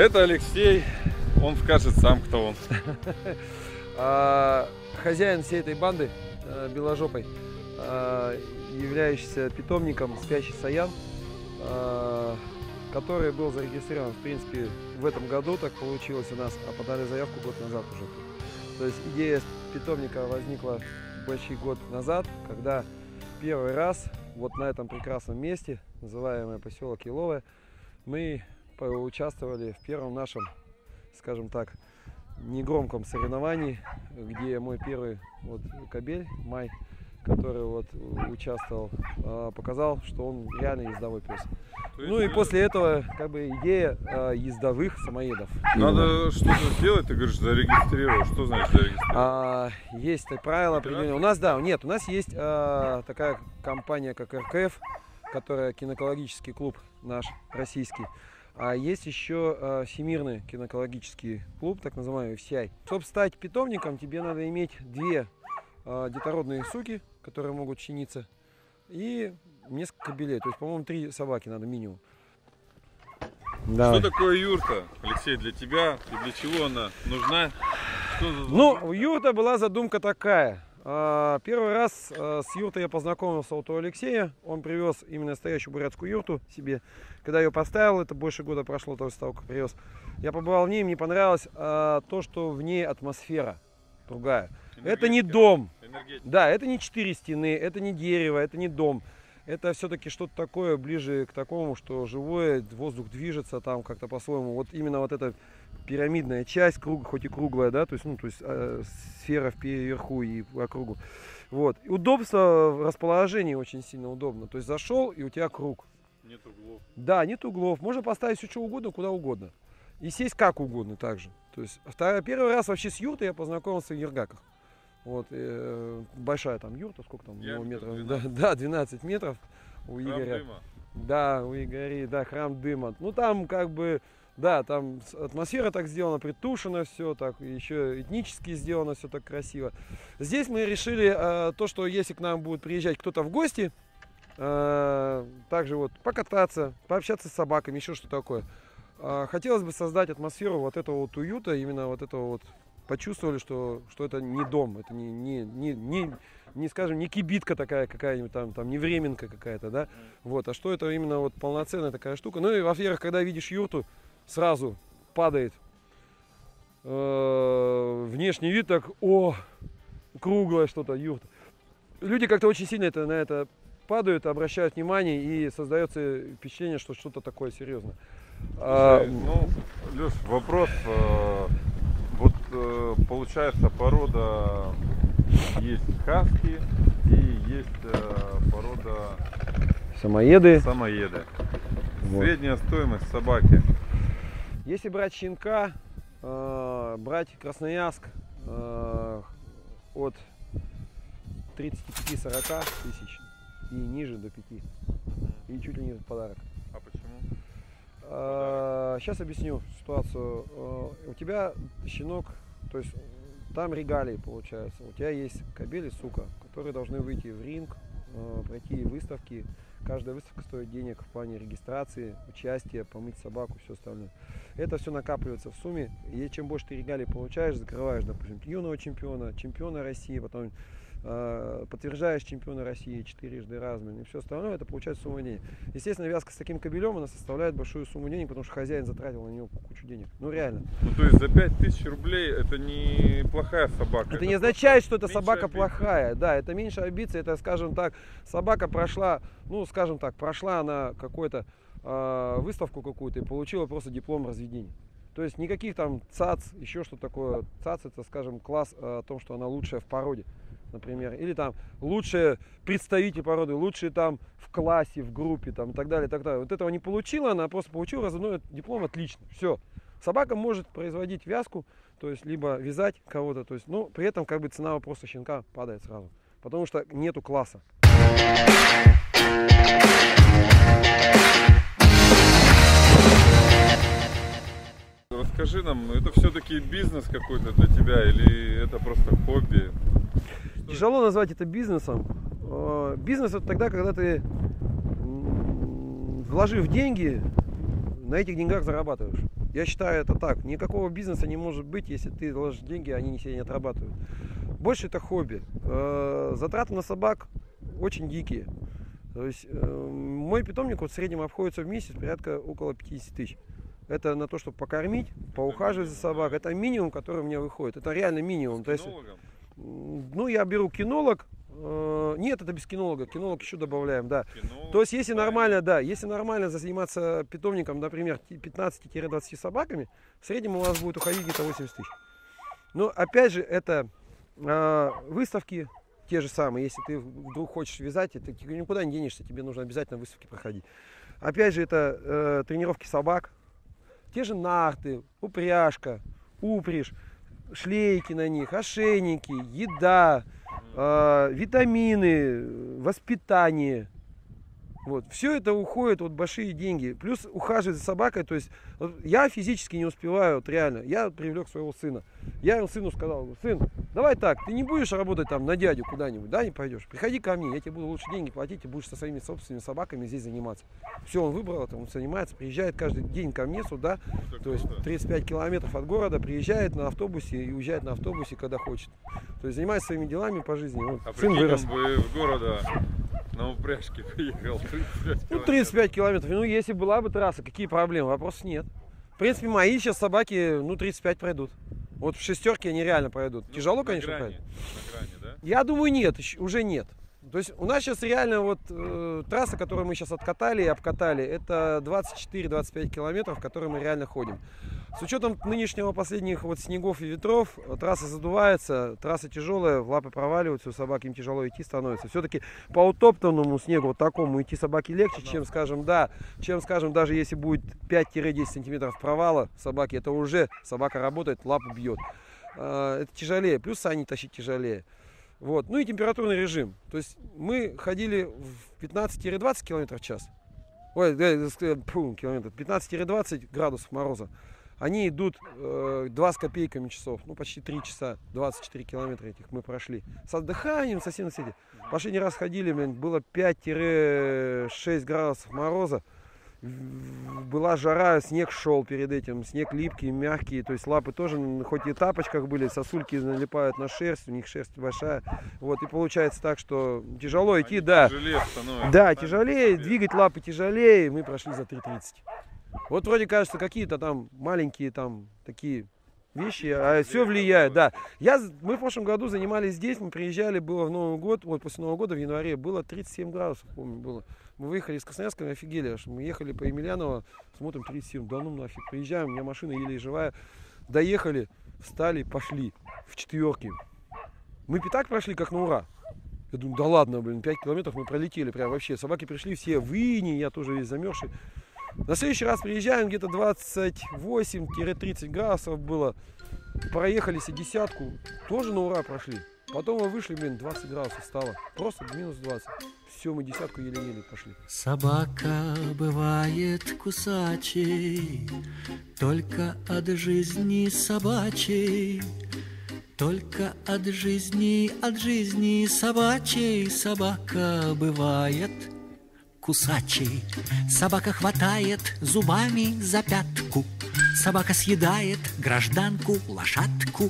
Это Алексей, он скажет сам, кто он. Хозяин всей этой банды, Беложопой, являющийся питомником Спящий Саян, который был зарегистрирован, в принципе, в этом году, так получилось у нас, а подали заявку год назад уже. То есть идея питомника возникла почти год назад, когда первый раз вот на этом прекрасном месте, называемое поселок Еловое, мы поучаствовали в первом нашем, скажем так, негромком соревновании, где мой первый вот кобель, Май, который вот участвовал, показал, что он реально ездовой пес. Ну и после этого как бы идея ездовых самоедов. Надо что-то сделать, ты говоришь, зарегистрировал. Что значит зарегистрировал? Есть правила определенные. У нас, да, нет, у нас есть такая компания, как РКФ, которая киноэкологический клуб наш российский. А есть еще Всемирный киноэкологический клуб, так называемый FCI. Чтобы стать питомником, тебе надо иметь две детородные суки, которые могут чиниться, и несколько кобелей. То есть, по-моему, 3 собаки надо минимум. Давай. Что такое юрта, Алексей, для тебя? И для чего она нужна? Ну, юрта была задумка такая. Первый раз с юртой я познакомился у того Алексея. Он привез именно настоящую бурятскую юрту себе. Когда ее поставил, это больше года прошло того, как привез. Я побывал в ней, мне понравилось то, что в ней атмосфера другая. Это не дом. Да, это не 4 стены, это не дерево, это не дом. Это все-таки что-то такое ближе к такому, что живое, воздух движется там как-то по-своему. Вот именно вот эта пирамидная часть, круг, хоть и круглая, да, то есть, ну, то есть сфера вверху и по кругу. Вот. И удобство в расположении очень сильно удобно. То есть зашел, и у тебя круг. Нет углов. Да, нет углов. Можно поставить все, что угодно, куда угодно. И сесть как угодно также. То есть первый раз вообще с юртой я познакомился в Ергаках. Вот, большая там юрта, сколько там, метров? 12. Да, 12 метров у Игоря. Храм Дыма. Да, у Игоря, да, храм Дыма. Ну там как бы, да, там атмосфера так сделана, притушено все, так еще этнически сделано все так красиво. Здесь мы решили то, что если к нам будет приезжать кто-то в гости, также вот покататься, пообщаться с собаками, еще что такое. Хотелось бы создать атмосферу вот этого вот уюта, именно вот этого вот. Почувствовали, что это не дом, это не скажем, не кибитка такая какая-нибудь там не временка какая-то, да, вот, а что это именно вот полноценная такая штука. Ну и во-первых, когда видишь юрту, сразу падает внешний вид, так, о, круглое что-то юрта. Люди как-то очень сильно на это падают, обращают внимание, и создается впечатление, что что-то такое серьезное. Ну, Леш, вопрос. Вот получается, порода есть хаски и есть порода самоеды. Вот. Средняя стоимость собаки. Если брать щенка, брать Красноярск от 35-40 тысяч и ниже до 5. И чуть ли не подарок. А почему? Сейчас объясню ситуацию. У тебя щенок, то есть там регалии получается. У тебя есть кобель и сука, которые должны выйти в ринг, пройти выставки. Каждая выставка стоит денег в плане регистрации, участия, помыть собаку, все остальное. Это все накапливается в сумме. И чем больше ты регалий получаешь, закрываешь, допустим, юного чемпиона, чемпиона России, потом подтверждаешь чемпиона России 4-жды размен и все остальное, это получается сумма денег. Естественно, вязка с таким кобелем, она составляет большую сумму денег, потому что хозяин затратил на него кучу денег. Ну реально. Ну то есть за 5000 рублей это не плохая собака. Это не означает, что эта собака плохая. Да, это меньше амбиций, это, скажем так, собака прошла, ну скажем так, прошла она какую-то выставку какую-то и получила просто диплом разведения. То есть никаких там ЦАЦ, еще что такое. ЦАЦ это, скажем, класс о том, что она лучшая в породе, например, или там лучшие представители породы, лучшие там в классе, в группе там и так далее, и так далее. Вот этого не получила, она просто получила разумной диплом, отлично, все. Собака может производить вязку, то есть либо вязать кого-то, то есть, но при этом как бы цена вопроса щенка падает сразу, потому что нету класса. Расскажи нам, это все-таки бизнес какой-то для тебя или это просто хобби? Тяжело назвать это бизнесом. Бизнес — это тогда, когда ты, вложив деньги, на этих деньгах зарабатываешь. Я считаю это так. Никакого бизнеса не может быть, если ты вложишь деньги, они себя не отрабатывают. Больше это хобби. Затраты на собак очень дикие. То есть мой питомник вот в среднем обходится в месяц порядка около 50 тысяч. Это на то, чтобы покормить, поухаживать за собак. Это минимум, который у меня выходит. Это реально минимум. То есть, ну, я беру кинолог. Нет, это без кинолога. Кинолог еще добавляем, да. Кинолог, то есть, если нормально, да, если нормально заниматься питомником, например, 15-20 собаками, в среднем у вас будет уходить где-то 80 тысяч. Но опять же, это выставки те же самые. Если ты вдруг хочешь вязать, ты никуда не денешься, тебе нужно обязательно выставки проходить. Опять же, это тренировки собак. Те же нарты, упряжка, упряжь, шлейки на них, ошейники, еда, витамины, воспитание. Вот. Все это уходит, вот, большие деньги. Плюс ухаживать за собакой. То есть вот, я физически не успеваю, вот, реально. Я привлек своего сына. Я ему сыну сказал: сын, давай так, ты не будешь работать там на дядю куда-нибудь, да, не пойдешь. Приходи ко мне, я тебе буду лучше деньги платить, ты будешь со своими собственными собаками здесь заниматься. Все, он выбрал это, он занимается, приезжает каждый день ко мне сюда. То есть 35 километров от города, приезжает на автобусе и уезжает на автобусе, когда хочет. То есть занимается своими делами по жизни. Вот, а сын вырос. В города. На упряжке поехал 35 километров. Ну, 35 километров. Ну, если была бы трасса, какие проблемы? Вопросов нет. В принципе, мои сейчас собаки, ну, 35 пройдут. Вот в шестерке они реально пройдут. Ну, тяжело, конечно, пройдут. Да? Я думаю, нет, уже нет. То есть у нас сейчас реально вот трасса, которую мы сейчас откатали и обкатали, это 24-25 километров, в которые мы реально ходим. С учетом нынешнего последних вот снегов и ветров, трасса задувается, трасса тяжелая, в лапы проваливаются, у собак им тяжело идти становится. Все-таки по утоптанному снегу, вот такому, идти собаке легче, чем, скажем, да, чем, скажем, даже если будет 5-10 сантиметров провала собаки, это уже собака работает, лапу бьет. Это тяжелее, плюс сани тащить тяжелее. Вот. Ну и температурный режим. То есть мы ходили в 15-20 км в час. Ой, 15-20 градусов мороза. Они идут 2 с копейками часов. Ну почти 3 часа, 24 километра этих мы прошли. С отдыханием совсем соседи. Последний раз ходили, было 5-6 градусов мороза. Была жара, снег шел перед этим, снег липкий, мягкий, то есть лапы тоже, хоть и в тапочках были, сосульки налипают на шерсть, у них шерсть большая, вот, и получается так, что тяжело идти, да, да, тяжелее, двигать лапы тяжелее, мы прошли за 3:30. Вот вроде кажется, какие-то там маленькие там такие вещи, а все влияет, да. Мы в прошлом году занимались здесь, мы приезжали, было в Новый год, вот после Нового года в январе было 37 градусов, помню, было. Мы выехали из Красноярска, мы офигели, что мы ехали по Емельяново, смотрим 37, да ну нафиг, приезжаем, у меня машина еле живая, доехали, встали, пошли в четверке. Мы пятак прошли как на ура. Я думаю, да ладно, блин, 5 километров мы пролетели, прям вообще, собаки пришли все в ине, я тоже весь замерзший. На следующий раз приезжаем, где-то 28-30 градусов было. Проехались и десятку, тоже на ура прошли. Потом мы вышли, блин, 20 градусов стало. Просто минус 20. Все, мы десятку еле-еле пошли. Собака бывает кусачей, только от жизни собачей. Только от жизни собачей собака бывает кусачей. Собака хватает зубами за пятку, собака съедает гражданку, лошадку,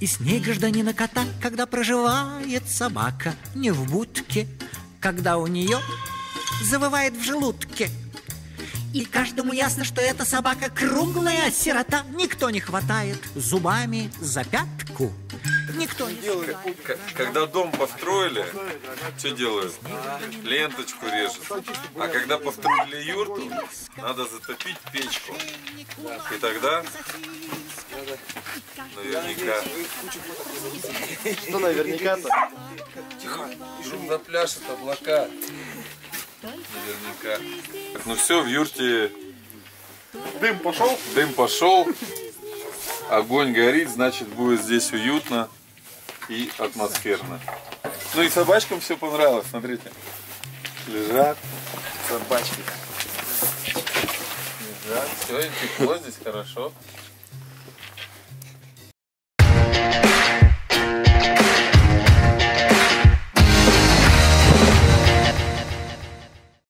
и с ней гражданина кота, когда проживает собака не в будке, когда у нее завывает в желудке. И каждому ясно, что эта собака круглая сирота, никто не хватает зубами за пятку. Никто не делает. Когда дом построили, все делают? Ленточку режут. А когда построили юрту, надо затопить печку. И тогда наверняка. Что наверняка-то? Тихо. Шумно пляшет облака. Наверняка. Так, ну все, в юрте Дым пошел? Дым пошел. Огонь горит, значит, будет здесь уютно и атмосферно. Ну и собачкам все понравилось, смотрите. Лежат собачки. Лежат, все, и тепло здесь, хорошо.